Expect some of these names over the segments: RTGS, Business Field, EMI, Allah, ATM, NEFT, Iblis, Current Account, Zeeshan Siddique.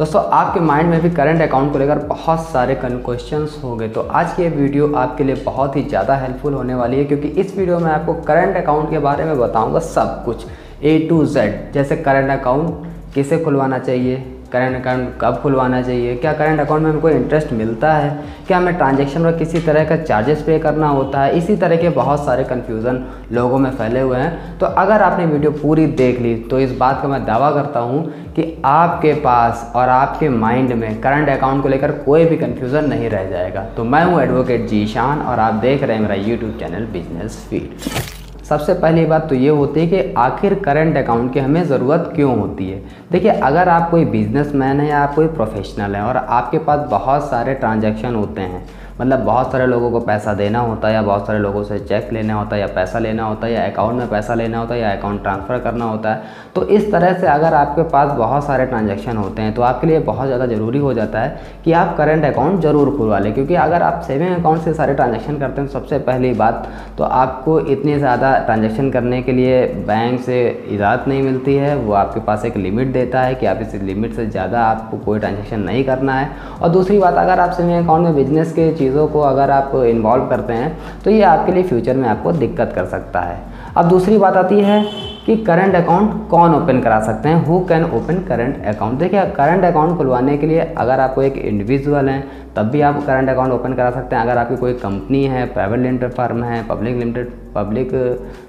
दोस्तों आपके माइंड में भी करंट अकाउंट को लेकर बहुत सारे क्वेश्चंस होंगे, तो आज की ये वीडियो आपके लिए बहुत ही ज़्यादा हेल्पफुल होने वाली है, क्योंकि इस वीडियो में आपको करंट अकाउंट के बारे में बताऊंगा सब कुछ A to Z। जैसे करंट अकाउंट किसे खुलवाना चाहिए, करंट अकाउंट कब खुलवाना चाहिए, क्या करंट अकाउंट में हमको इंटरेस्ट मिलता है, क्या हमें ट्रांजेक्शन पर किसी तरह का चार्जेस पे करना होता है, इसी तरह के बहुत सारे कन्फ्यूज़न लोगों में फैले हुए हैं। तो अगर आपने वीडियो पूरी देख ली तो इस बात का मैं दावा करता हूँ कि आपके पास और आपके माइंड में करंट अकाउंट को लेकर कोई भी कन्फ्यूज़न नहीं रह जाएगा। तो मैं हूँ एडवोकेट जीशान और आप देख रहे हैं मेरा यूट्यूब चैनल बिजनेस फील्ड। सबसे पहली बात तो ये होती है कि आखिर करंट अकाउंट की हमें ज़रूरत क्यों होती है। देखिए, अगर आप कोई बिजनेसमैन हैं या आप कोई प्रोफेशनल हैं और आपके पास बहुत सारे ट्रांजैक्शन होते हैं, मतलब बहुत सारे लोगों को पैसा देना होता है या बहुत सारे लोगों से चेक लेना होता है या पैसा लेना होता है या अकाउंट में पैसा लेना होता है या अकाउंट ट्रांसफ़र करना होता है, तो इस तरह से अगर आपके पास बहुत सारे ट्रांजैक्शन होते हैं तो आपके लिए बहुत ज़्यादा ज़रूरी हो जाता है कि आप करंट अकाउंट ज़रूर खुलवा लें, क्योंकि अगर आप सेविंग अकाउंट से सारे ट्रांजैक्शन करते हैं सबसे पहली बात तो आपको इतनी ज़्यादा ट्रांजैक्शन करने के लिए बैंक से इजाज़त नहीं मिलती है। वो आपके पास एक लिमिट देता है कि आप इस लिमिट से ज़्यादा आपको कोई ट्रांजैक्शन नहीं करना है। और दूसरी बात, अगर आप सेविंग अकाउंट में बिजनेस के चीज़ों को अगर आप इन्वॉल्व करते हैं तो ये आपके लिए फ्यूचर में आपको दिक्कत कर सकता है। अब दूसरी बात आती है कि करंट अकाउंट कौन ओपन करा सकते हैं, who can open current account. देखिए, करंट अकाउंट खुलवाने के लिए अगर आपको एक इंडिविजुअल हैं तब भी आप करंट अकाउंट ओपन करा सकते हैं। अगर आपकी कोई कंपनी है, प्राइवेट लिमिटेड फर्म है, पब्लिक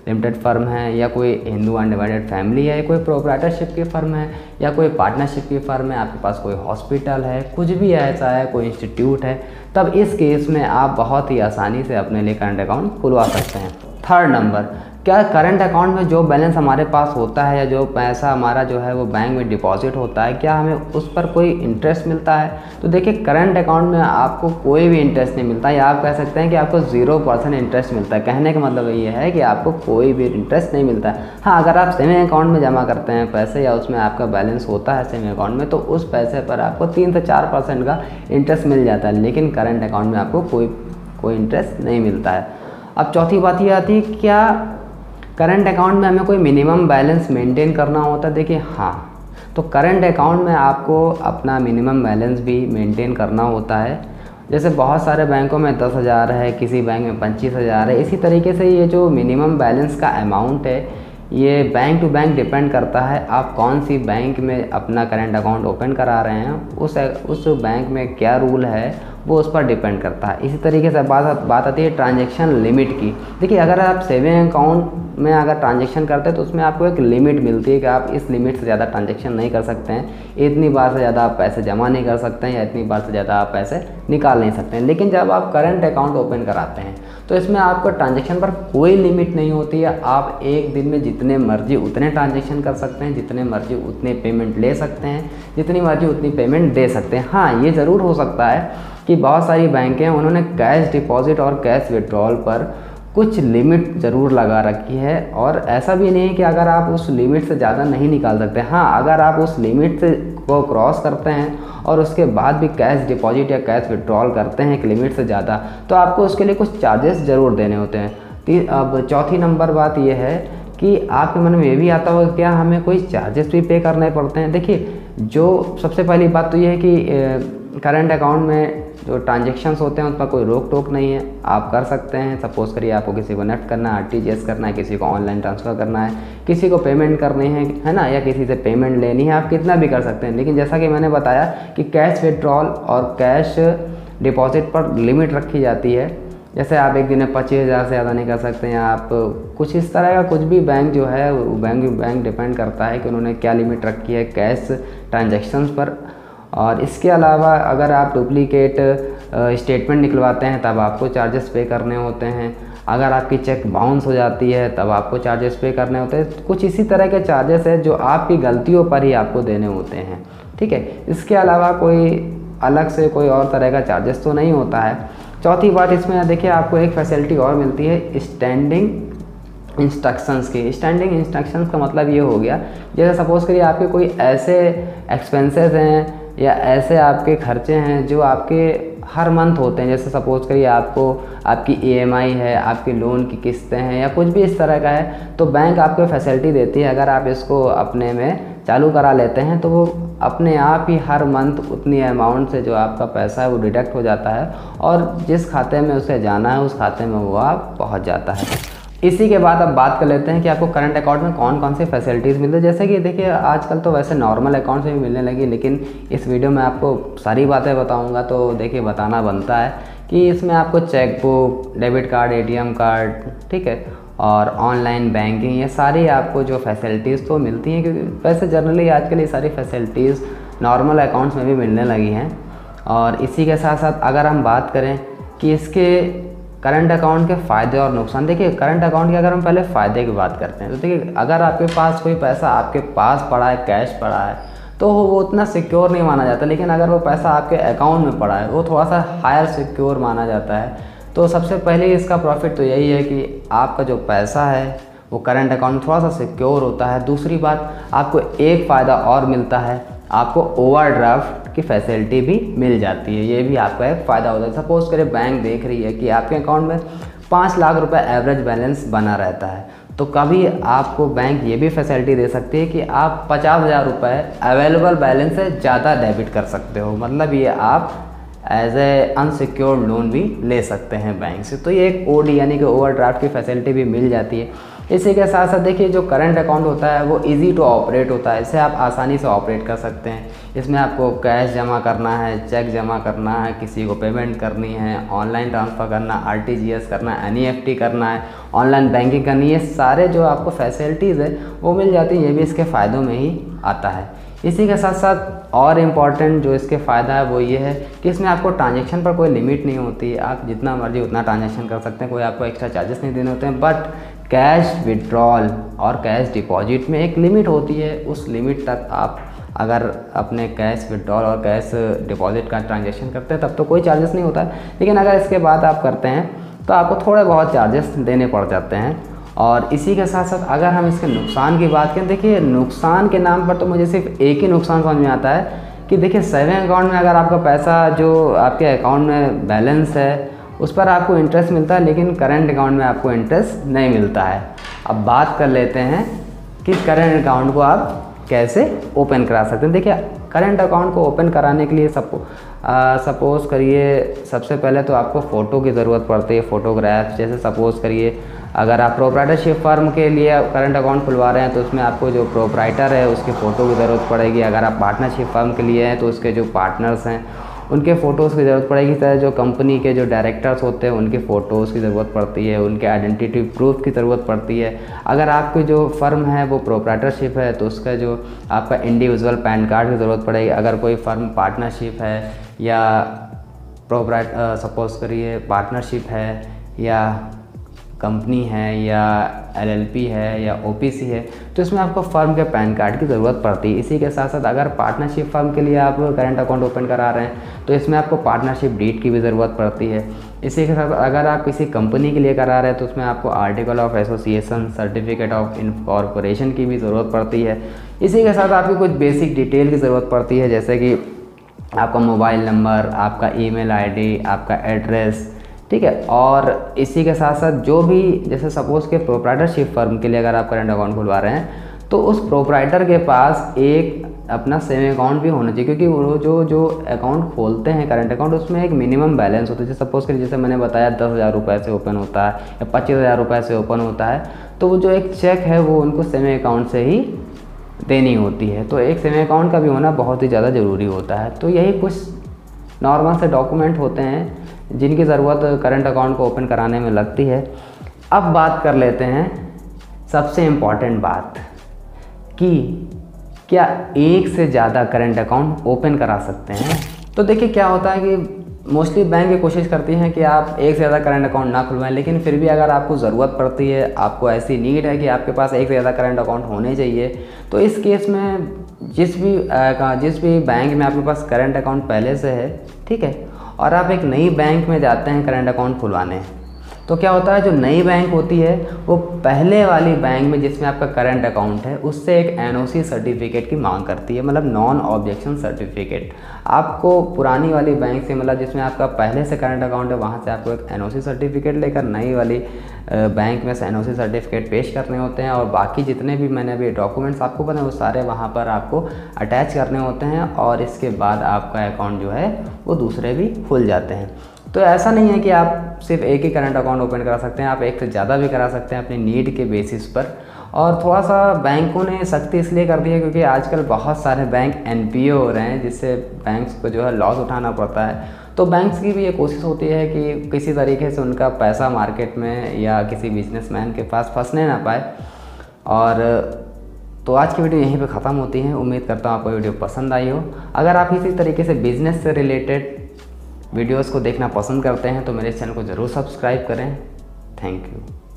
लिमिटेड फर्म है, या कोई हिंदू अनडिवाइडेड फैमिली है, कोई प्रोप्राइटरशिप की फर्म है या कोई पार्टनरशिप की फर्म है, आपके पास कोई हॉस्पिटल है, कुछ भी ऐसा है, कोई इंस्टीट्यूट है, तब इस केस में आप बहुत ही आसानी से अपने लिए करंट अकाउंट खुलवा सकते हैं। थर्ड नंबर, क्या करंट अकाउंट में जो बैलेंस हमारे पास होता है या जो पैसा हमारा जो है वो बैंक में डिपॉजिट होता है, क्या हमें उस पर कोई इंटरेस्ट मिलता है। तो देखिए, करंट अकाउंट में आपको कोई भी इंटरेस्ट नहीं मिलता है, या आप कह सकते हैं कि आपको 0% इंटरेस्ट मिलता है। कहने का मतलब ये है कि आपको कोई भी इंटरेस्ट नहीं मिलता है। हाँ, अगर आप सेविंग अकाउंट में जमा करते हैं पैसे या उसमें आपका बैलेंस होता है सेविंग अकाउंट में, तो उस पैसे पर आपको 3 से 4% का इंटरेस्ट मिल जाता है, लेकिन करंट अकाउंट में आपको कोई इंटरेस्ट नहीं मिलता है। अब चौथी बात ये आती है, क्या करंट अकाउंट में हमें कोई मिनिमम बैलेंस मेंटेन करना होता है। देखिए, हाँ, तो करंट अकाउंट में आपको अपना मिनिमम बैलेंस भी मेंटेन करना होता है। जैसे बहुत सारे बैंकों में 10,000 है, किसी बैंक में 25,000 है, इसी तरीके से ये जो मिनिमम बैलेंस का अमाउंट है ये बैंक टू बैंक डिपेंड करता है। आप कौन सी बैंक में अपना करंट अकाउंट ओपन करा रहे हैं, उस बैंक में क्या रूल है वो उस पर डिपेंड करता है। इसी तरीके से बात आती है ट्रांजैक्शन लिमिट की। देखिए, अगर आप सेविंग अकाउंट में अगर ट्रांजैक्शन करते हैं तो उसमें आपको एक लिमिट मिलती है कि आप इस लिमिट से ज़्यादा ट्रांजैक्शन नहीं कर सकते हैं, इतनी बार से ज़्यादा आप पैसे जमा नहीं कर सकते हैं या इतनी बार से ज़्यादा आप पैसे निकाल नहीं सकते हैं। लेकिन जब आप करंट अकाउंट ओपन कराते हैं तो इसमें आपको ट्रांजैक्शन पर कोई लिमिट नहीं होती है। आप एक दिन में जितने मर्जी उतने ट्रांजैक्शन कर सकते हैं, जितने मर्जी उतने पेमेंट ले सकते हैं, जितनी मर्जी उतनी पेमेंट दे सकते हैं। हाँ, ये ज़रूर हो सकता है कि बहुत सारी बैंकें उन्होंने कैश डिपॉजिट और कैश विड्रॉल पर कुछ लिमिट ज़रूर लगा रखी है, और ऐसा भी नहीं है कि अगर आप उस लिमिट से ज़्यादा नहीं निकाल सकते। हाँ, अगर आप उस लिमिट से को क्रॉस करते हैं और उसके बाद भी कैश डिपॉजिट या कैश विड्रॉल करते हैं एक लिमिट से ज़्यादा, तो आपको उसके लिए कुछ चार्जेस ज़रूर देने होते हैं। अब चौथी नंबर बात यह है कि आपके मन में ये भी आता होगा क्या हमें कोई चार्जेस भी पे करने पड़ते हैं। देखिए, जो सबसे पहली बात तो ये है कि करंट अकाउंट में जो ट्रांजेक्शन्स होते हैं उस पर कोई रोक टोक नहीं है, आप कर सकते हैं। सपोज़ करिए आपको किसी को नेफ्ट करना है, RTGS करना है, किसी को ऑनलाइन ट्रांसफ़र करना है, किसी को पेमेंट करनी है ना, या किसी से पेमेंट लेनी है, आप कितना भी कर सकते हैं। लेकिन जैसा कि मैंने बताया कि कैश विड्रॉल और कैश डिपॉजिट पर लिमिट रखी जाती है, जैसे आप एक दिन में 25,000 से ज़्यादा नहीं कर सकते हैं, आप कुछ इस तरह का कुछ भी बैंक जो है वो बैंक डिपेंड करता है कि उन्होंने क्या लिमिट रखी है कैश ट्रांजेक्शन्स पर। और इसके अलावा अगर आप डुप्लीकेट स्टेटमेंट निकलवाते हैं तब आपको चार्जेस पे करने होते हैं, अगर आपकी चेक बाउंस हो जाती है तब आपको चार्जेस पे करने होते हैं। कुछ इसी तरह के चार्जेस हैं जो आपकी गलतियों पर ही आपको देने होते हैं, ठीक है। इसके अलावा कोई अलग से कोई और तरह का चार्जेस तो नहीं होता है। चौथी बात इसमें देखिए, आपको एक फैसिलिटी और मिलती है स्टैंडिंग इंस्ट्रक्शंस की। स्टैंडिंग इंस्ट्रक्शंस का मतलब ये हो गया, जैसे सपोज़ करिए आपके कोई ऐसे एक्सपेंसेस हैं या ऐसे आपके खर्चे हैं जो आपके हर मंथ होते हैं, जैसे सपोज़ करिए आपको आपकी EMI है, आपकी लोन की किस्तें हैं, या कुछ भी इस तरह का है, तो बैंक आपको फैसिलिटी देती है। अगर आप इसको अपने में चालू करा लेते हैं तो वो अपने आप ही हर मंथ उतनी अमाउंट से जो आपका पैसा है वो डिडक्ट हो जाता है और जिस खाते में उसे जाना है उस खाते में वो आप पहुँच जाता है। इसी के बाद अब बात कर लेते हैं कि आपको करंट अकाउंट में कौन कौन सी फैसिलिटीज़ मिलती है। जैसे कि देखिए आजकल तो वैसे नॉर्मल अकाउंट से भी मिलने लगी, लेकिन इस वीडियो में आपको सारी बातें बताऊंगा तो देखिए बताना बनता है कि इसमें आपको chequebook, debit card, ATM card, ठीक है, और ऑनलाइन बैंकिंग, ये सारी आपको जो फैसिलिटीज़ तो मिलती हैं, क्योंकि वैसे जनरली आजकल ये सारी फैसिलिटीज़ नॉर्मल अकाउंट्स में भी मिलने लगी हैं। और इसी के साथ साथ अगर हम बात करें कि इसके करंट अकाउंट के फ़ायदे और नुकसान, देखिए करंट अकाउंट के अगर हम पहले फ़ायदे की बात करते हैं तो देखिए अगर आपके पास कोई पैसा आपके पास पड़ा है, कैश पड़ा है, तो वो उतना सिक्योर नहीं माना जाता, लेकिन अगर वो पैसा आपके अकाउंट में पड़ा है वो थोड़ा सा हायर सिक्योर माना जाता है। तो सबसे पहले इसका प्रॉफिट तो यही है कि आपका जो पैसा है वो करंट अकाउंट थोड़ा सा सिक्योर होता है। दूसरी बात, आपको एक फ़ायदा और मिलता है, आपको ओवरड्राफ्ट की फैसिलिटी भी मिल जाती है, ये भी आपका एक फ़ायदा होता है। सपोज़ करें बैंक देख रही है कि आपके अकाउंट में 5 लाख रुपए एवरेज बैलेंस बना रहता है, तो कभी आपको बैंक ये भी फैसिलिटी दे सकती है कि आप 50,000 रुपये अवेलेबल बैलेंस से ज़्यादा डेबिट कर सकते हो, मतलब ये आप एज ए अनसिक्योर्ड लोन भी ले सकते हैं बैंक से। तो ये एक ओडी यानी कि ओवरड्राफ्ट की फैसिलिटी भी मिल जाती है। इसी के साथ साथ देखिए जो करंट अकाउंट होता है वो इजी टू ऑपरेट होता है, इसे आप आसानी से ऑपरेट कर सकते हैं। इसमें आपको कैश जमा करना है, चेक जमा करना है, किसी को पेमेंट करनी है, ऑनलाइन ट्रांसफ़र करना, आरटीजीएस करना, एनईएफटी करना है, ऑनलाइन बैंकिंग करनी है, सारे जो आपको फैसिलिटीज़ है वो मिल जाती है, ये भी इसके फ़ायदों में ही आता है। इसी के साथ साथ और इम्पॉर्टेंट जो इसके फ़ायदा है वो ये है कि इसमें आपको ट्रांजैक्शन पर कोई लिमिट नहीं होती, आप जितना मर्जी उतना ट्रांजैक्शन कर सकते हैं, कोई आपको एक्स्ट्रा चार्जेस नहीं देने होते हैं। बट कैश विड्रॉल और कैश डिपॉजिट में एक लिमिट होती है, उस लिमिट तक आप अगर अपने कैश विड्रॉल और कैश डिपॉजिट का ट्रांजैक्शन करते हैं तब तो कोई चार्जेस नहीं होता है, लेकिन अगर इसके बाद आप करते हैं तो आपको थोड़े बहुत चार्जेस देने पड़ जाते हैं। और इसी के साथ साथ अगर हम इसके नुकसान की बात करें, देखिए नुकसान के नाम पर तो मुझे सिर्फ एक ही नुकसान समझ में आता है कि देखिए सेविंग अकाउंट में अगर आपका पैसा जो आपके अकाउंट में बैलेंस है उस पर आपको इंटरेस्ट मिलता है, लेकिन करंट अकाउंट में आपको इंटरेस्ट नहीं मिलता है। अब बात कर लेते हैं कि करंट अकाउंट को आप कैसे ओपन करा सकते हैं। देखिए करंट अकाउंट को ओपन कराने के लिए सपोज़ करिए सबसे पहले तो आपको फ़ोटो की ज़रूरत पड़ती है, फ़ोटोग्राफ। जैसे सपोज़ करिए अगर आप प्रोप्राइटरशिप फर्म के लिए करंट अकाउंट खुलवा रहे हैं तो उसमें आपको जो प्रोप्राइटर है उसकी फ़ोटो की ज़रूरत पड़ेगी, अगर आप पार्टनरशिप फर्म के लिए हैं तो उसके जो पार्टनर्स हैं उनके फ़ोटोज़ की ज़रूरत पड़ेगी, तरह जो कंपनी के जो डायरेक्टर्स होते हैं उनके फ़ोटोज़ की ज़रूरत पड़ती है, उनके आइडेंटिटी प्रूफ की ज़रूरत पड़ती है। अगर आपकी जो फर्म है वो प्रोप्राइटरशिप है तो उसका जो आपका इंडिविजुअल पैन कार्ड की ज़रूरत पड़ेगी। अगर कोई फर्म पार्टनरशिप है या सपोज़ करिए पार्टनरशिप है या कंपनी है या एलएलपी है या ओपीसी है तो इसमें आपको फर्म के पैन कार्ड की ज़रूरत पड़ती है। इसी के साथ साथ अगर पार्टनरशिप फर्म के लिए आप करंट अकाउंट ओपन करा रहे हैं तो इसमें आपको पार्टनरशिप डीड की भी ज़रूरत पड़ती है। इसी के साथ अगर आप किसी कंपनी के लिए करा रहे हैं तो उसमें आपको article of association, certificate of incorporation की भी ज़रूरत पड़ती है। इसी के साथ आपको कुछ बेसिक डिटेल की ज़रूरत पड़ती है, जैसे कि आपका मोबाइल नंबर, आपका ईमेल आईडी, आपका एड्रेस, ठीक है। और इसी के साथ साथ जो भी जैसे सपोज़ के प्रोप्राइटरशिप फर्म के लिए अगर आप करंट अकाउंट खुलवा रहे हैं तो उस प्रोप्राइटर के पास एक अपना सेविंग अकाउंट भी होना चाहिए, क्योंकि वो जो जो अकाउंट खोलते हैं करंट अकाउंट उसमें एक मिनिमम बैलेंस होता है। जैसे सपोज़ करिए जैसे मैंने बताया 10,000 रुपये से ओपन होता है या 25,000 रुपये से ओपन होता है, तो वो जो एक चेक है वो उनको सेविंग अकाउंट से ही देनी होती है, तो एक सेविंग अकाउंट का भी होना बहुत ही ज़्यादा ज़रूरी होता है। तो यही कुछ नॉर्मल से डॉक्यूमेंट होते हैं जिनकी ज़रूरत करंट अकाउंट को ओपन कराने में लगती है। अब बात कर लेते हैं सबसे इम्पॉर्टेंट बात कि क्या एक से ज़्यादा करंट अकाउंट ओपन करा सकते हैं। तो देखिए क्या होता है कि मोस्टली बैंक ये कोशिश करती हैं कि आप एक से ज़्यादा करंट अकाउंट ना खुलवाएं, लेकिन फिर भी अगर आपको ज़रूरत पड़ती है, आपको ऐसी नीड है कि आपके पास एक से ज़्यादा करंट अकाउंट होने चाहिए, तो इस केस में जिस भी बैंक में आपके पास करंट अकाउंट पहले से है, ठीक है, और आप एक नई बैंक में जाते हैं करंट अकाउंट खुलवाने, तो क्या होता है, जो नई बैंक होती है वो पहले वाली बैंक में जिसमें आपका करंट अकाउंट है उससे एक एनओसी सर्टिफिकेट की मांग करती है, मतलब नॉन ऑब्जेक्शन सर्टिफिकेट। आपको पुरानी वाली बैंक से, मतलब जिसमें आपका पहले से करंट अकाउंट है, वहाँ से आपको एक एनओसी सर्टिफिकेट लेकर नई वाली बैंक में एनओसी सर्टिफिकेट पेश करने होते हैं। और बाकी जितने भी मैंने अभी डॉक्यूमेंट्स आपको बताए वो सारे वहाँ पर आपको अटैच करने होते हैं और इसके बाद आपका अकाउंट जो है वो दूसरे भी खुल जाते हैं। तो ऐसा नहीं है कि आप सिर्फ एक ही करंट अकाउंट ओपन करा सकते हैं, आप एक से ज़्यादा भी करा सकते हैं अपनी नीड के बेसिस पर। और थोड़ा सा बैंकों ने सख्ती इसलिए कर दी है क्योंकि आजकल बहुत सारे बैंक एनपीए हो रहे हैं जिससे बैंक्स को जो है लॉस उठाना पड़ता है। तो बैंक्स की भी ये कोशिश होती है कि किसी तरीके से उनका पैसा मार्केट में या किसी बिजनेसमैन के पास फंसने ना पाए। और तो आज की वीडियो यहीं पे ख़त्म होती है। उम्मीद करता हूँ आपको वीडियो पसंद आई हो। अगर आप इसी तरीके से बिज़नेस से रिलेटेड वीडियोस को देखना पसंद करते हैं तो मेरे चैनल को ज़रूर सब्सक्राइब करें। Thank you.